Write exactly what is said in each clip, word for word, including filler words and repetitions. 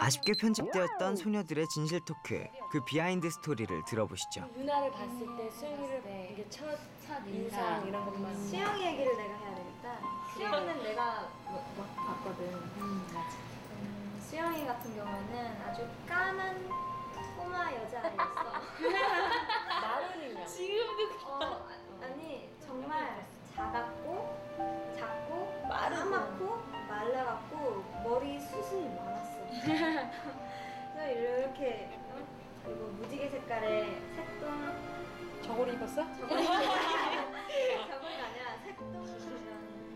아쉽게 편집되었던 소녀들의 진실 토크, 그 비하인드 스토리를 들어보시죠. 유나를 봤을 때 수영이를 네. 이게 첫, 첫 인상 이런 것만 수영 얘기를 내가 해야 되겠다. 수영은 내가 막, 막 봤거든. 음, 맞아. 음, 수영이 같은 경우는 아주 까만 꼬마 여자아이였어. 나를요. 지금도 어, 아니 정말 작았고 작고 까맣고 말라갖고 머리 수술이 많았어. 그래서 이렇게 응? 그리고 무지개 색깔의 색동 저걸 입었어? 저걸 저걸 아니라 색동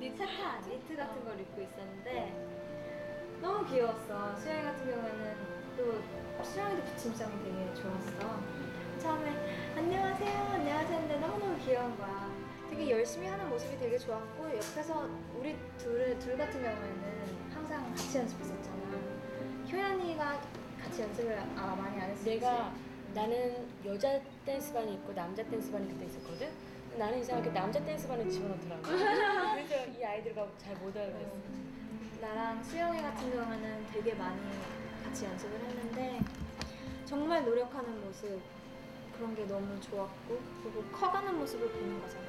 니트 세타 니트 같은 걸 입고 있었는데 너무 귀여웠어. 수영이 같은 경우에는 또 수영이도 붙임성이 되게 좋았어. 처음에 안녕하세요 안녕하세요 했는데 너무너무 귀여운 거야. 되게 열심히 하는 모습이 되게 좋았고 옆에서 우리 둘, 둘 같은 경우에는 항상 같이 연습했었잖아. 효연이가 같이 연습을 아, 많이 안 했었지. 내가 나는 여자 댄스반이 있고 남자 댄스반이 그때 있었거든. 나는 이상하게 남자 댄스반에 집어넣더라고. 그래서 이 아이들과 잘 못 알아봤어. 음, 나랑 수영이 같은 경우는 되게 많이 같이 연습을 했는데 정말 노력하는 모습 그런 게 너무 좋았고 그리고 커가는 모습을 보는 거잖아.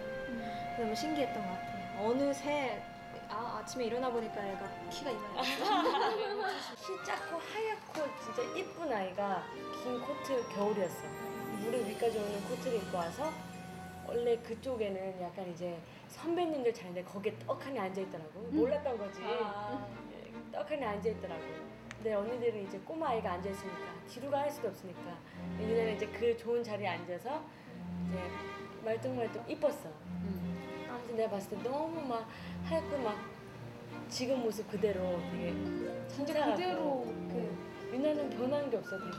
너무 신기했던 것 같아요. 어느새 아, 아침에 일어나 보니까 애가 키가 이만했어. 키 작고 하얗고 진짜 예쁜 아이가 긴 코트 겨울이었어. 무릎 위까지 오는 코트를 입고 와서 원래 그쪽에는 약간 이제 선배님들 자는데 거기에 떡하니 앉아있더라고. 몰랐던 거지. 아. 떡하니 앉아있더라고. 근데 언니들은 이제 꼬마 아이가 앉아있으니까 뒤로 갈 수도 없으니까 얘네는 이제 그 좋은 자리에 앉아서 이제 말똥말똥 이뻤어. 아무튼 내가 봤을 때 너무 막 하얗고 막 지금 모습 그대로 되게 진짜 그대로 그 유나는 변한 게 없어 되게.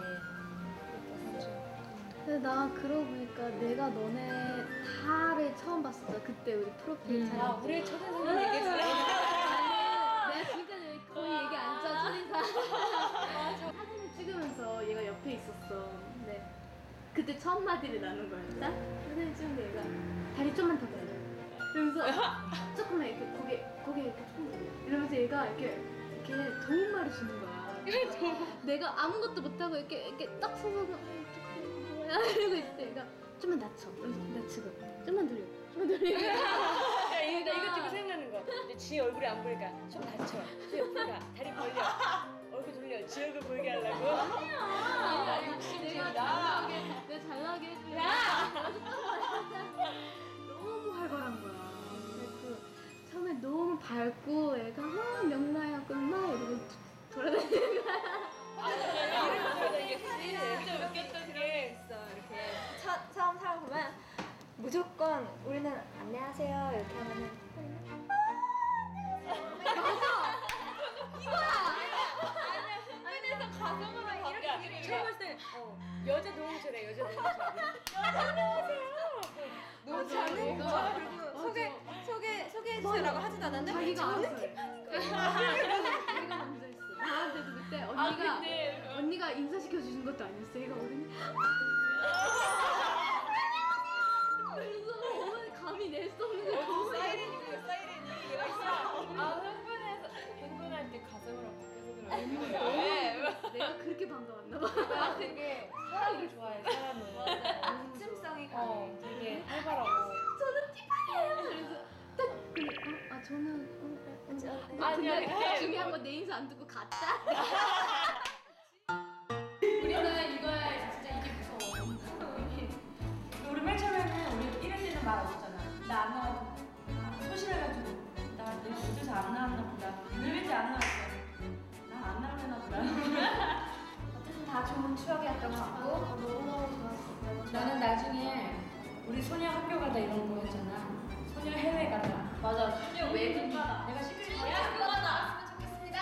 근데 나 그러고 보니까 내가 너네 다를 처음 봤었잖아. 그때 우리 프로필 촬영. 아 우리 첫인상을 얘기했어. 내가 지금까지 거의 얘기 안 했잖아 첫인상. 맞아. 사진을 찍으면서 얘가 옆에 있었어. 근데 그때 첫 마디를 나눈 거였다. 사진 찍는데 얘가 다리 좀만 더 빼줘. 그러면서 조금만 이렇게 고개 고개 이렇게 이러면서 얘가 이렇게 이렇게 도움말을 주는 거야. 내가 아무것도 못하고 이렇게 이렇게 딱 서서 뭐야 이러고 있을 때 얘가 좀만 낮춰 낮추고 좀만 돌려 좀만 돌려. 야 이거 이거 지금 생각나는 거. 근데 지 얼굴이 안 보니까 좀 낮춰. 지 옆으로 가 다리 벌려 얼굴 돌려 지 얼굴 보이게 하려고. 아니야 욕심쟁이다. 내가 잘나게 해줄게. 너무 활발한 거야. 처음에 너무 밝고 애가 막 명랑하구나 이러고 돌아다니는 거야. 아니야 돌아다니겠지. 애가 웃겼던 게 있어. 이렇게 첫, 처음 사람 보면 무조건 우리는 안녕하세요 이렇게 하면은 가서 이거야. 아니야 가성으로 바뀌어. 처음 봤을 때 여자 노무새래 여자 노무새. 여자 노무새요. 노무새. 소개, 소개, 소개해주세요라고 하지도 않았는데 자기가 저는 티파니인 거예요. 자기가 먼저 했어. 나한테도 그때 언니가 아, 근데... 언니가 인사시켜주신 것도 아니었어. 얘가 어른이 그래서 어머니 감히 낼 수 없는 거야. 사이렌이고 사이렌이 얘가 있어. 아 흥분해서 흥분할 때 가슴으로 밖에서 들어요. 왜? 내가 그렇게 반가웠나 봐. 나 되게 사람을 좋아해 사람을. 맞아. 침성이 강해. 되게 활발하고. 저는 티파니. 그래서 딱 어? 아 저는 어, 어, 아니야 근데 중요한 건 내 인사 안 듣고 갔다. 우리는 이거야 진짜 이게 무서워. 우리 맨 처음에는 우리 이럴 때는 말 안 했잖아. 나 안 나와도 소심해가지고 나 내가 어디서 안 나왔나 보다. 늘 왠지 안 나왔어. 나 안 나왔나 보다. 어쨌든 다 좋은 추억이었던 것 같고 너무너무 좋았어. 나는 나중에 우리 소녀 학교 가다 이런 거 했잖아. 소녀 해외 가자. 맞아. 소녀 외국 가다. 내가 시크릿 대학교 가다 왔으면 좋겠습니다.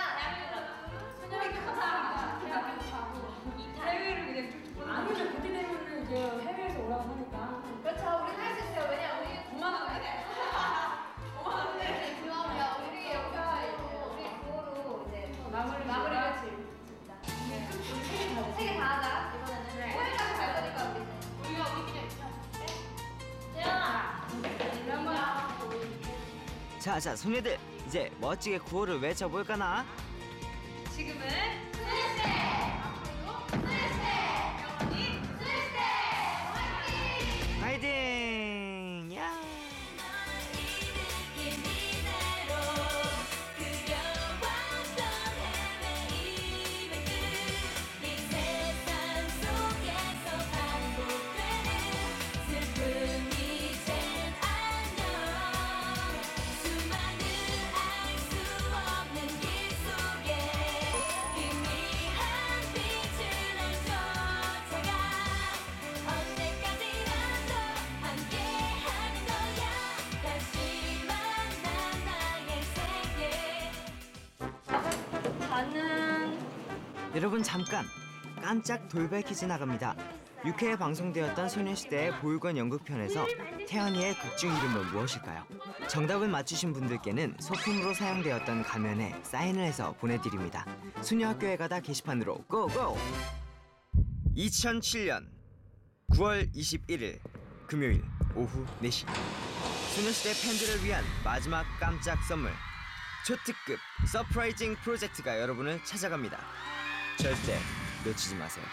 소녀 학교 가자. 대학교 가고 해외를 그냥 쭉쭉 보는 거야. 아무래도 그때 되면은 이제 해외에서 오라고 하니까. 그렇죠. 우리 할 수 있어요. 왜냐 우리 고마워요. 고마운데 고마워요. 우리 여기가 우리 구호로 이제 마무리 마무리를 진짜. 세 개 다 하자. 이번에는 꼬리까지 갈 거니까 우리 우리가 우리 그냥 재현아. 자자 소녀들 이제 멋지게 구호를 외쳐볼까나. 지금은 소녀시대. 여러분 잠깐! 깜짝 돌발 퀴즈 나갑니다. 육 회에 방송되었던 소녀시대의 보육원 연극편에서 태연이의 극중 이름은 무엇일까요? 정답을 맞추신 분들께는 소품으로 사용되었던 가면에 사인을 해서 보내드립니다. 소녀학교에 가다 게시판으로 고고! 이천칠 년 구월 이십일일 금요일 오후 네 시 소녀시대 팬들을 위한 마지막 깜짝 선물 초특급 서프라이징 프로젝트가 여러분을 찾아갑니다. 절대 놓치지 마세요.